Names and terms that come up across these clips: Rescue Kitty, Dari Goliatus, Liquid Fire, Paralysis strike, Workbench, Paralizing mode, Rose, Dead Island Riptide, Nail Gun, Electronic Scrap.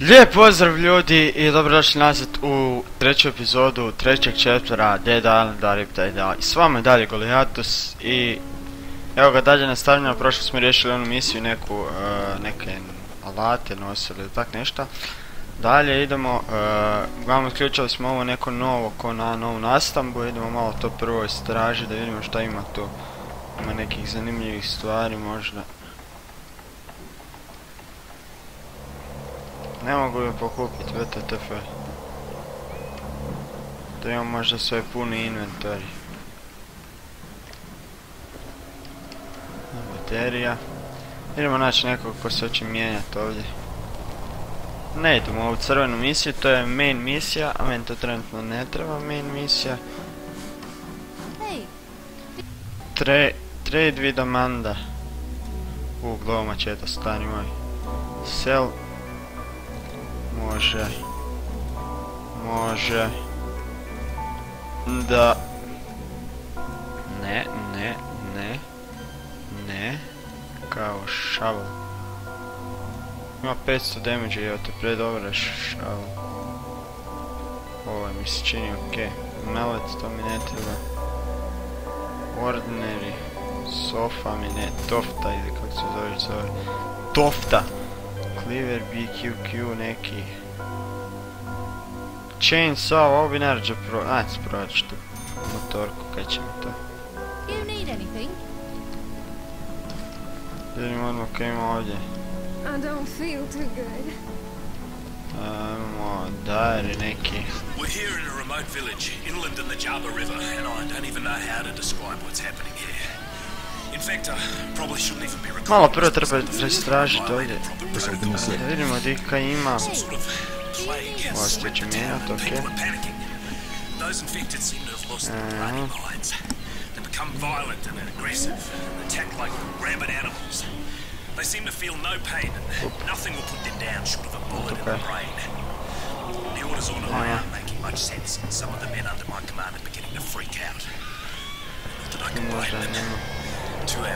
Lijep pozdrav ljudi i dobrodošli nazad u treću epizodu trećeg chaptera Dead Island Riptide. I s vama je Dari Goliatus i evo ga dalje nastavljamo. Prošlo smo riješili onu misiju neku, neke alate nosili ili tak nešto. Dalje idemo, uglavnom ključali smo ovo neko novo ko na novu nastambu. Idemo malo to prvo istražiti da vidimo šta ima tu. Ima nekih zanimljivih stvari možda. Ne mogu joj pokupiti, vtf. To imam možda svoj puni inventar. Baterija. Idemo naći nekog ko se hoće mijenjati ovdje. Ne idemo u crvenu misiju, to je main misija, a meni to trenutno ne treba main misija. Trade with Amanda. Glava mačeta, stani moj. Sell. Može. Da. Ne. Kao šavel. Ima 500 damage, evo te predobra šavel. Ovo mi se čini okej. Mallet, to mi ne treba. Ordinary. Sofa mi ne. Tofta ili kako se zove. Tofta. Cleaver, BQQ, neki. Chainsaw, ovo bi naređa pro... Ajde, sprovat ću tu motorku, kaj će mi to. Vidim odmah kaj ima ovdje. Imamo diary neki. Malo prvo treba prestražiti ovdje. Da vidimo gdje kaj ima. Ovo će mijenjati, okej.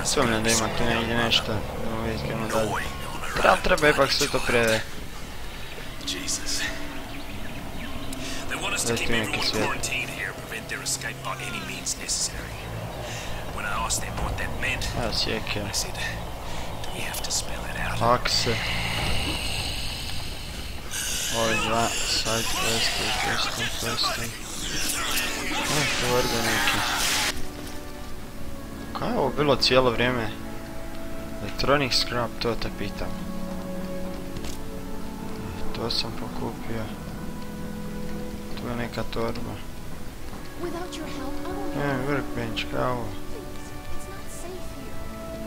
Sumljam da ima tu negdje nešto, imamo iskreno dalje. Treba ipak sve to prede. Da je tu neki svijet. Evo sjekija. Akse. Ovi dva, side questing. Ovo što vrga neki. Kaj je ovo bilo cijelo vrijeme? Electronic Scrap, to te pitam. To sam pokupio. Tu je neka torba. Workbench, kaj je ovo?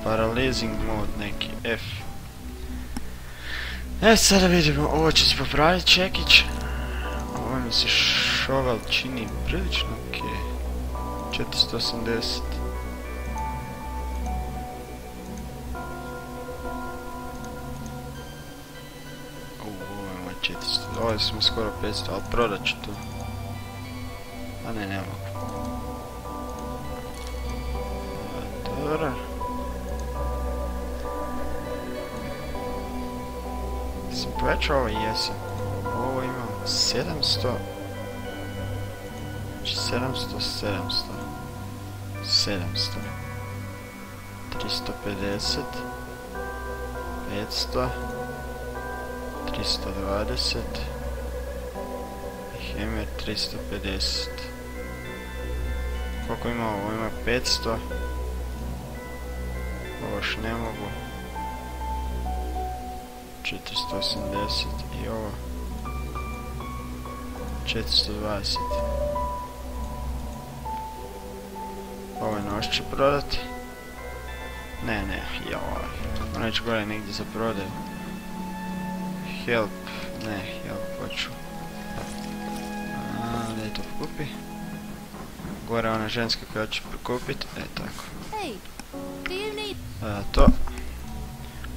Paralizing mode neki, F. E sada vidimo, ovo će se popraviti, čekić. Ovo mi se šoval čini prilično okej. 480. Ovdje smo skoro 500, ali prodat ću tu. A ne, ne mogu. Dobro. Sam povećao ovo, jesam. Ovo imam 700. 700. 350. 500. 320 i Hammer 350. Koliko ima ovo? Ima 500. Ovo još ne mogu. 480 i ovo 420. Ovo nož ću prodati. Ne, joj. Ono će gore negdje za prodaju. Help, ne, help hoću. Da je to pokupi. Gore ona ženska koja će pokupit, e tako. To.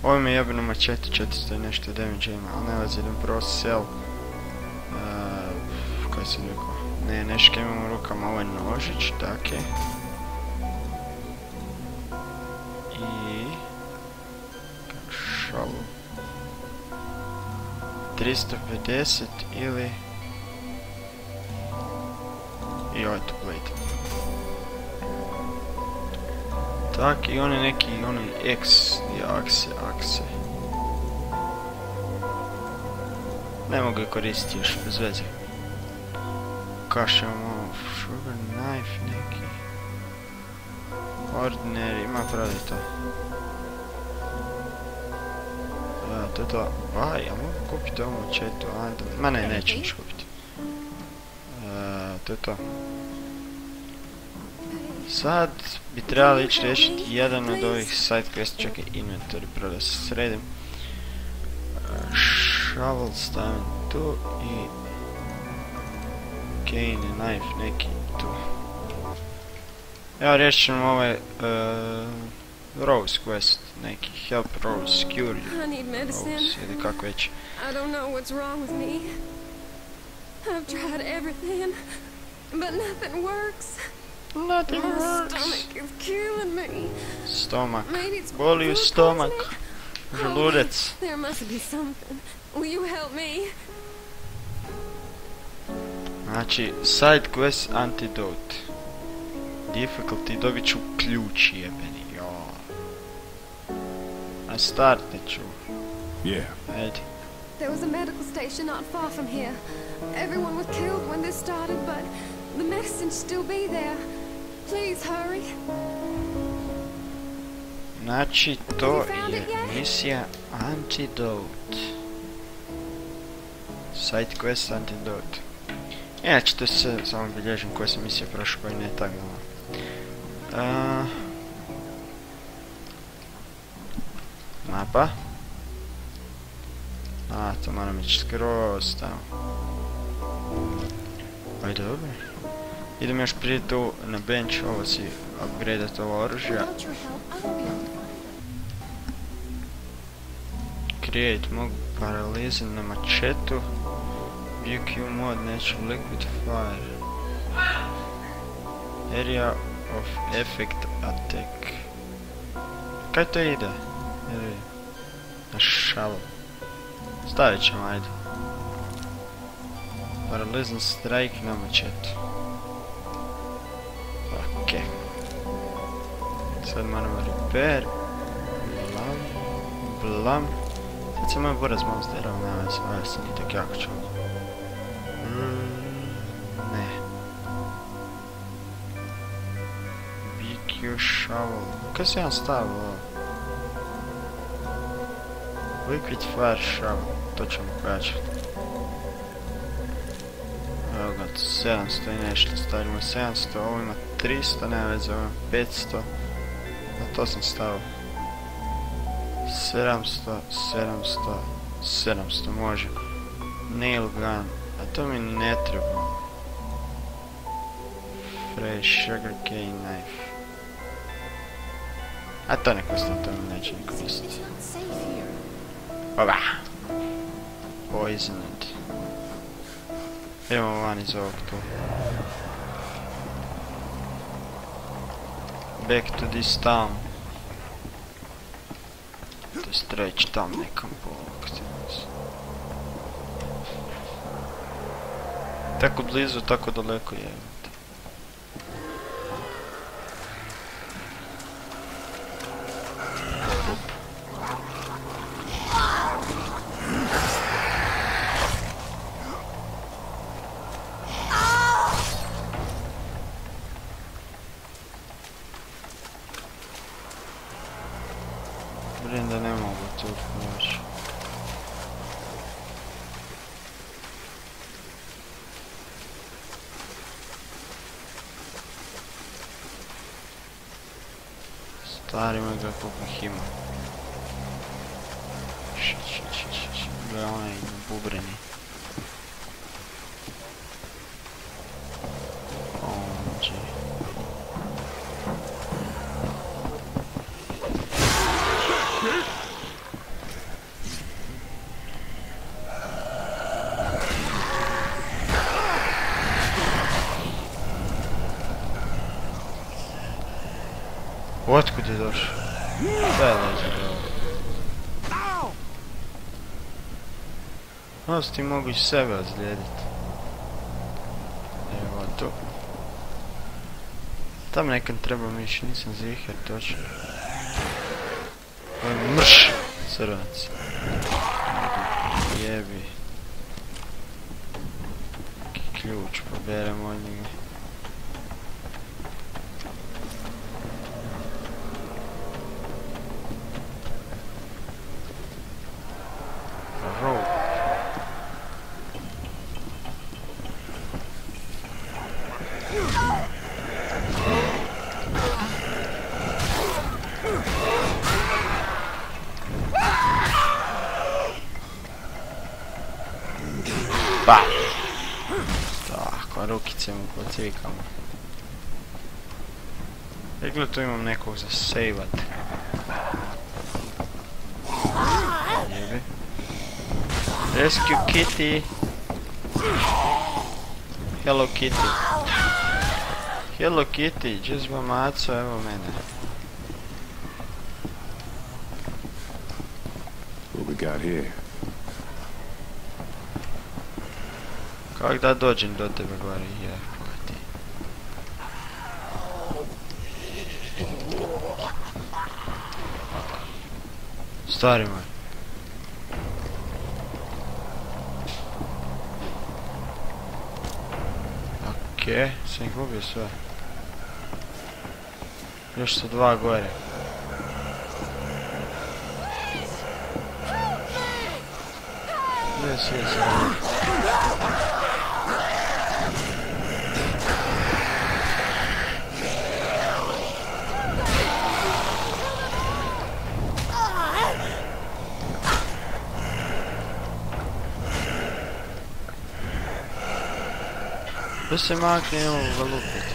Ovo mi je jebeno mačete, 400 i nešto damage ima, ali ne vas idem prvo sell. Kaj sam rekao? Ne, nešto imam u rukama, ovo je nožić, tako je. I... šalu. 350 ili i ovaj tu blade. Tak i one neki, one X akse. Ne mogu koristiti još, bez veze. Kašemo, sugar knife neki. Ordinary, ima pravi to. To je to. Aj, ja mogu kupiti ovom četu, ajde. Ma ne, neću niš kupiti. To je to. Sad bi trebali ići riješiti jedan od ovih side quest, čekaj, inventory, prvo da se sredim. Shovel stavim tu i cane i knife neki tu. Evo riješit ćemo ovaj Rose quest neki, help Rose, cure Rose ili kako već. I don't know what's wrong with me. I've tried everything, but nothing works. Nothing works. My stomach is killing me. Stomach. Boli u stomak. Želudec. There must be something. Will you help me? Znači, side quest antidote. Difficulty, dobit ću ključ jebeni, joj. A startit ću. Ajde. There was a medical station not far from here. Everyone was killed when this started, but the medicine should still be there. Please hurry. Znači, to je misija Antidote. Side quest Antidote. Inače, to se samo bilježim koja sam misija prošla, koja ne tako malo. Mapa. A, to moram ići skroz tamo. Ajde, dobro. Idem još prije tu na bench, ovo si upgradeat ovo oružje. Create mogu paralizin na mačetu. VQ mod neću, liquid fire. Area of effect attack. Kaj to ide? Na šavu. Stavit ćemo, ajde. Paralysis strike na mačetu. Ok. Sad moramo repair. Blam. Sad se moj boraz malo zderao na vas, ali se nije tako jako čuo. Ne. BQ shovel. Kaj se jedan stavio? Liquid fire shovel. To ćemo pojačati. Evo ga, 700 i nešto, stavimo 700, ovo ima 300, nema veze, ovo ima 500, na to sam stavio. 700, može. Nail gun, a to mi ne treba. Fresh sugar cane knife. A to ne košta, to mi neće niko koristiti. Oba! Poisoned. Idemo van iz ovog tu. Back to this town. To streć tam nekom po ovog. Tako blizu, tako daleko je. Da ne mogu tu pomoći. Stari me ga koliko hima. Šit. Gle, onaj bubreni. Otkud je došao? Daj leđe. No, s tim mogu i sebe ozlijediti. Evo tu. Tam nekad trebam ići, nisam zihar točno. Ovo mrš! Srvac. Jebi. Ključ poberem od njega. Cvikamo. Dakle, tu imam nekog za sejvat. Jebe. Rescue Kitty. Hello Kitty. Hello Kitty, džezba maco, evo mene. What we got here? Kako da dođem do tebe, gori, je. Stari moj. Okej, sam ih ubio sve. Još su dva gore. Gdje si je sam? Da se makne, imamo ga lupiti.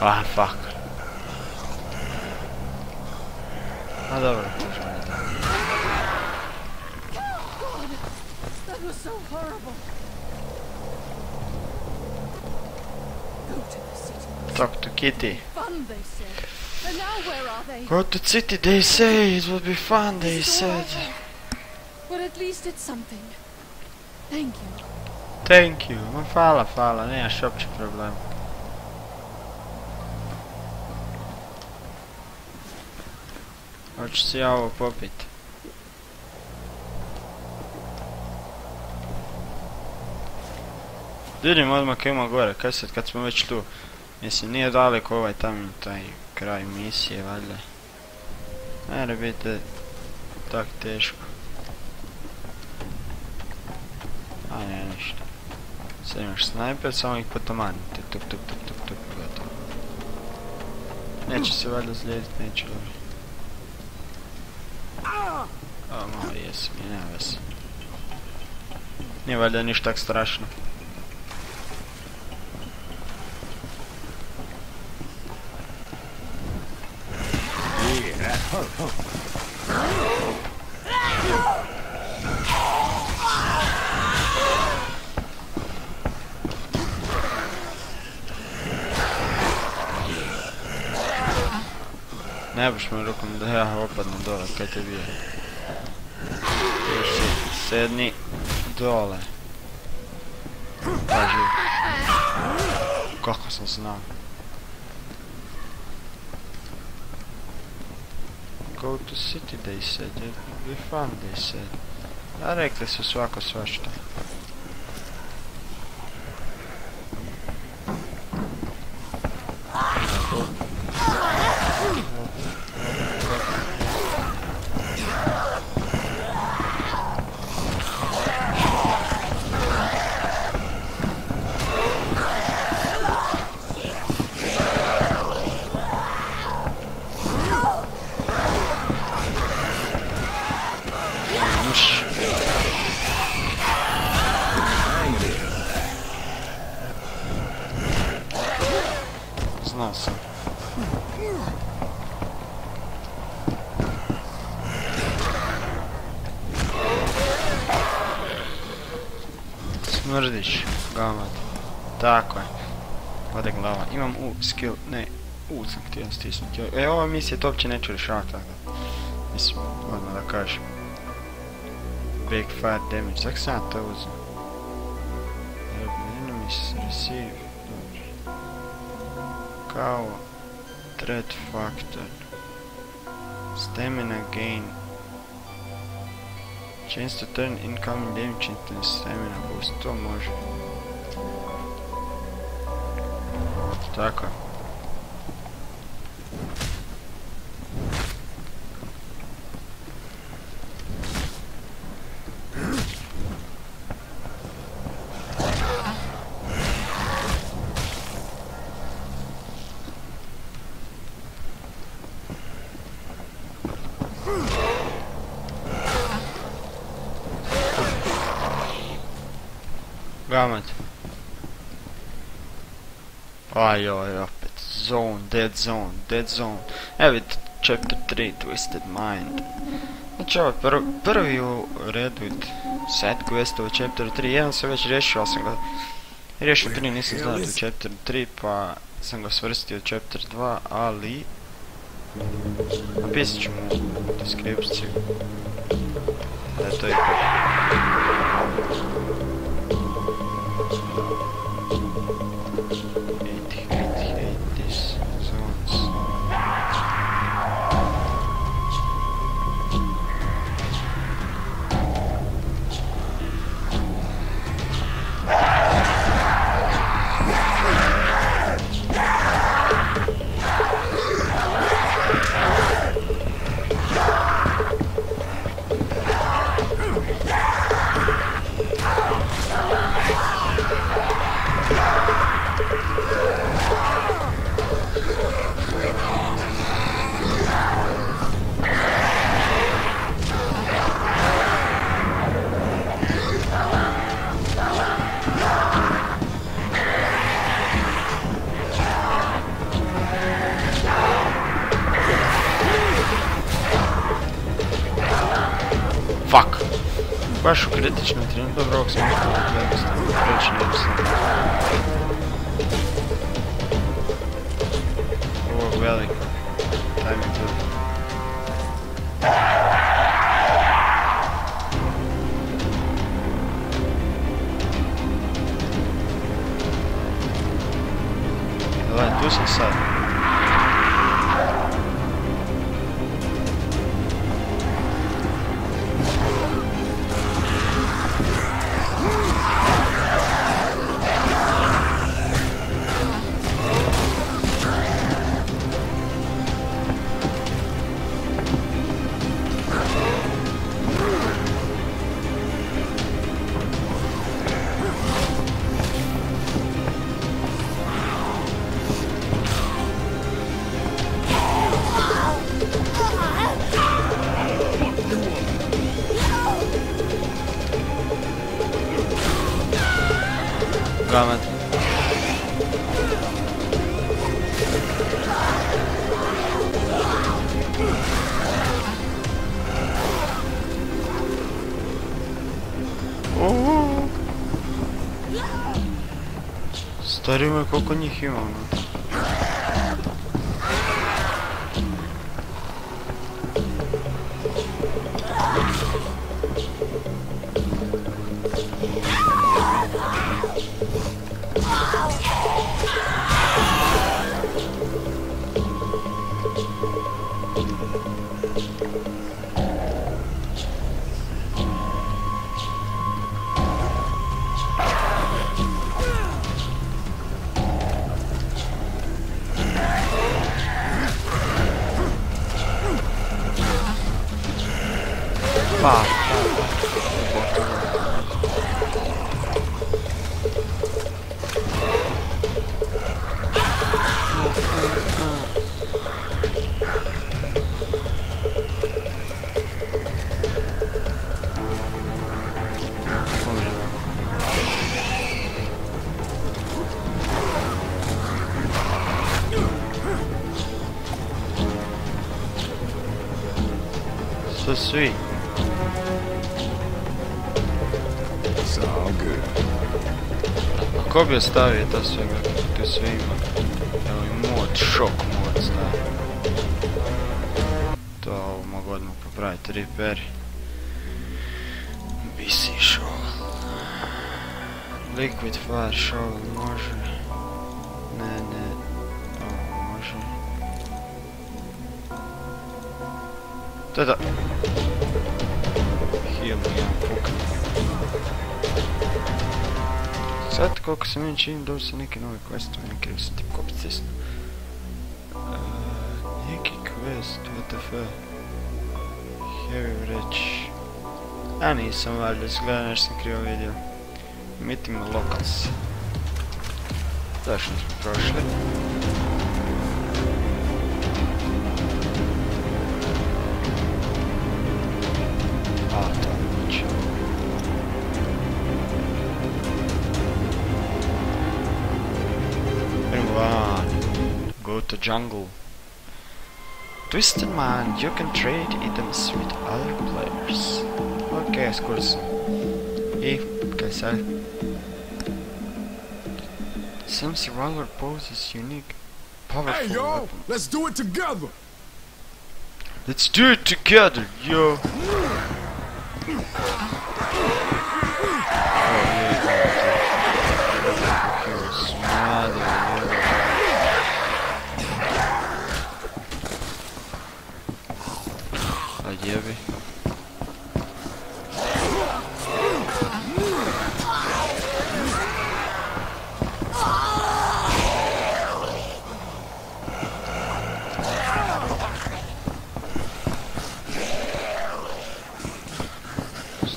Ah, fuck. A dobro, možemo da tako. To je tako horrible. Talk to Kitty. Go to the city, they say. It will be fun, they said. But at least it's something. Thank you. Thank you. Ma fala, fala, nemaš uopće problem. Hoću si ja ovo popiti. Vidim odmah kaj ima gore, kaj sad kad smo već tu. Mislim, nije daleko ovaj tamo taj kraj misije, valjda. Ajde, biti tak teško. A ne, ništa. Sad imaš snajper, samo ih potamanite. Tuk, tuk, tuk, tuk, tuk, gotovo. Neće se valjda slijedit, neće dobiti. O, malo jesam, je nema vas. Nije valjda ništa tak strašno. Ne biš mi rukom da ja opadnem dole, kaj te bije. Još sedni dole. Paži. Kako sam znao. Go to city, they said. It would be fun, they said. A rekli su svako svašta. Znao sam. Smrdiš, gama. Tako je. Ode glava. Imam U skill, ne, U sam htio stisnuti. E, ova misija to uopće neću rješavati, tako. Mislim, odmah da kažem. Big fire damage, tako sam to uzim. Enemies receive, dobro. Kao threat factor. Stamina gain. Chance to turn incoming damage into stamina boost, to može. Tako. Gamat. Ajoj, opet. Zone, dead zone, dead zone. Evo vidite, chapter 3, Twisted Mind. Znači ovo je prvi u redu set questova chapter 3. Jedan sam već rješio, ali sam ga... Rješio 3, nisam znao u chapter 3, pa sam ga svrstio u chapter 2, ali... Napisat ću mu u descripciju. Da je to ipak. Baš u kritičnom trenutku, dobro, ovog sam preći neopisno. Ovo velik, taj mi je dobro. Gledaj, tu sam sad. Stari moj, koliko njih ima ono. So sweet. It's all good. kobie stavi to sve kako sve ima. Evo i mod, šok mod stavi. To mogu odmah popraviti, repair. BC shovel. Liquid Fire shovel može. Ne. Ovo može. To je to. Heal mi jedan pukni. Sad koliko se meni čini dobi sam neke nove questove, ne krivo sam tip kopit cesno. Neki quest, WTF. Heavy wretch. A nisam valjda, izgleda nešto sam krivo vidio. Meeting locals. Zašto smo prošli? The jungle. Twisted Man, you can trade items with other players. Ok, skoro sam. I kaj sad? Some survivor poses unique, powerful. Hey yo, weapon. Let's do it together. Let's do it together, yo.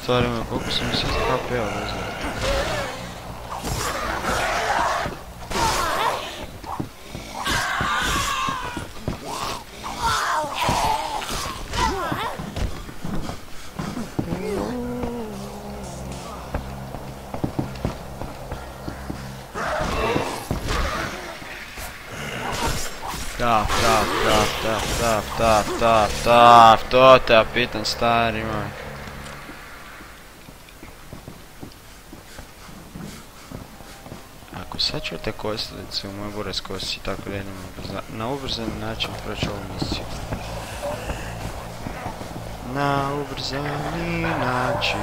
Stvarno me koliko sam se HP-a vozio. Taf, to te ja pitan stari moj. Ako sad ću te kosilice u moj burez kosi, tako da idem na ubrzan način proći ovu misiju. Na ubrzani način.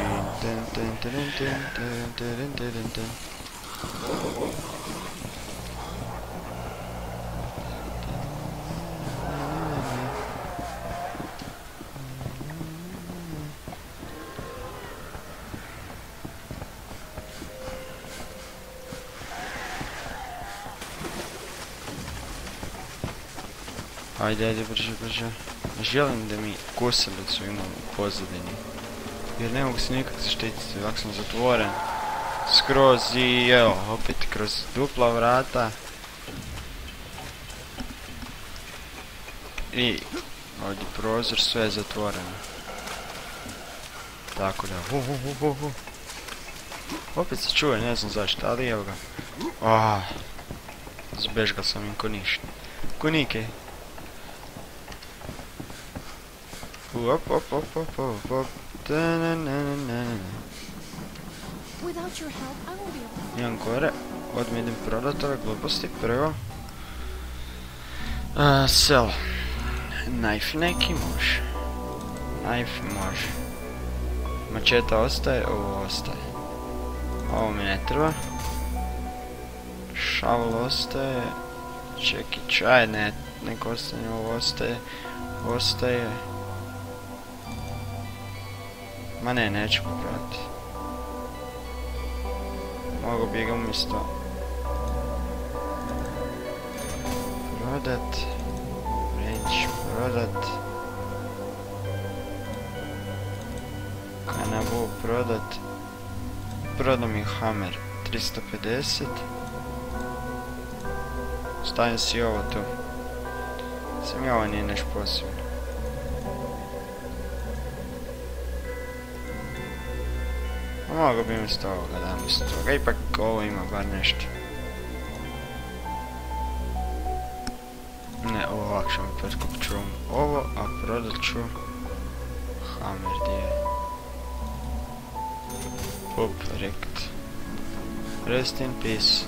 Ajde, brže. Želim da mi kosilicu imam u pozadini. Jer ne mogu se nikak zaštititi, ovako sam zatvoren. Skroz i evo, opet kroz dupla vrata. I ovdje prozor, sve je zatvoreno. Tako da, opet se čuje, ne znam zašto, ali evo ga. Zbežgal sam im ko ništa. Ko nike. Up. Without your help, I won't be able to. Jedan gore, odmah idem prodat ove gluposti, prvo. Sell. Knife neki može. Knife može. Mačeta ostaje, ovo ostaje. Ovo mi ne treba. Shovel ostaje. Čekić, aj ne, neko ostane, ovo ostaje. Ostaje. Ma ne, neću popraviti. Mogu bi ga umjesto prodat, reći prodat, kanabu prodat. Prodam mi hammer 350. Stavim si ovo tu. Sam ja ovo nije nešto posebno. Mogu bi umjesto ovoga da umjesto toga, ipak ovo ima bar nešto. Ne, ovo lakše mi pretkupit ću ovo, a prodat ću hammer, gdje je. Perfect. Rest in peace.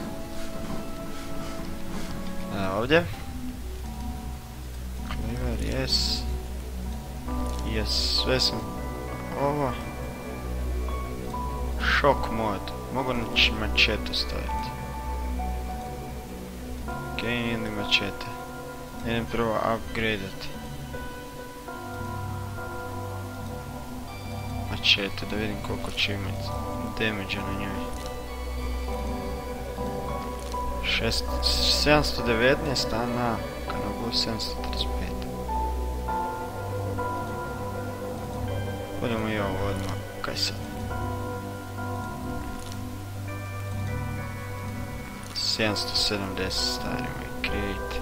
Ovdje. Cleaver, yes. Yes, sve sam. Ovo. Shock mod. Mogu na mačetu staviti. Ok, idem mačete. Idem prvo upgradeati. Mačete, da vidim koliko će imati damage na njoj. 719, a na kanogu 735. Budemo i ovo odmah, kaj sad? 770, stari moj, create.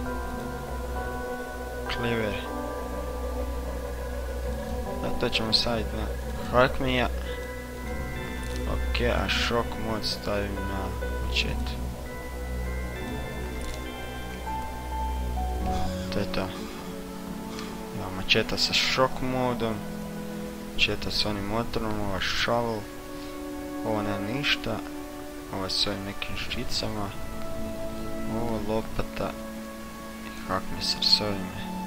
Cleaver. Da, to ćemo staviti na Harkmija. Ok, a shock mod stavim na početu. To je to. Evo mačeta sa shock modom. Mačeta s onim motorom, ova shovel. Ovo ne ništa. Ovo s ovim nekim ščicama. Ovo lopata. I hakmiser s ovime.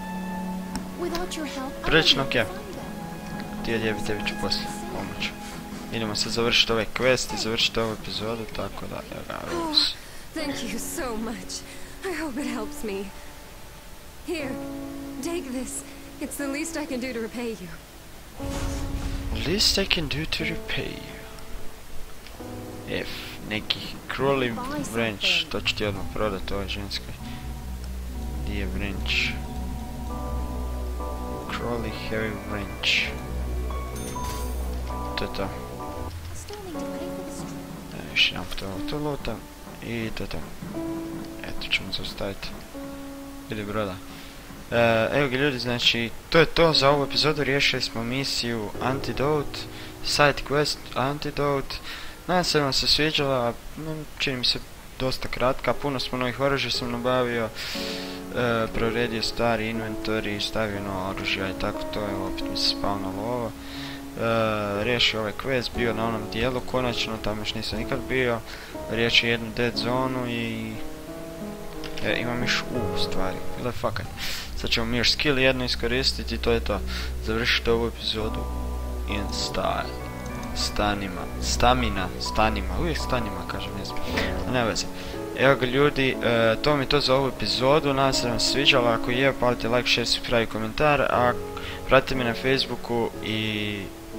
Prilično ok. Ti odjebi, tebi ću poslije pomoću. Idemo sad završiti ovaj quest i završiti ovu epizodu, tako da evo ga. Hvala ti so much. I hope it helps me. Here, take this. It's the least I can do to repay you. Least I can do to repay you. If neki crawling branch, to ću ti odmah prodati ovoj ženskoj. Gdje je branch? Crawling heavy branch. To je to. Još jedan put ovo to lutam. I to je to. Eto ćemo zaustaviti. Ili broda. Evo ga ljudi, znači to je to za ovu epizodu. Riješili smo misiju Antidote, side quest Antidote. Nadam se da vam se sviđala, čini mi se dosta kratka, puno smo novih oružja sam nabavio, preuredio stari inventory, stavio nova oružja i tako to. Evo opet mi se spawnalo ovo. Riješio ovaj quest, bio na onom dijelu konačno, tamo još nisam nikad bio. Riješio jednu dead zonu i... imam još u stvari, ili fakat. Sad ćemo mi još skill jedno iskoristiti i to je to. Završite ovu epizodu in style. Stanima, stamina, stanima, uvijek stanima kažem, ne znam. Ne veze. Evo ga ljudi, to mi je to za ovu epizodu, nadam se da vam se sviđalo. Ako je, palite like, share, subscribe i komentar. A pratite me na Facebooku i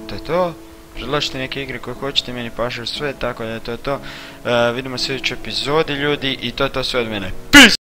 to je to. Predložite neke igre koje hoćete, meni pašu sve, tako da je to to. Vidimo se u sljedećoj epizodi ljudi i to je to sve od mene. Peace!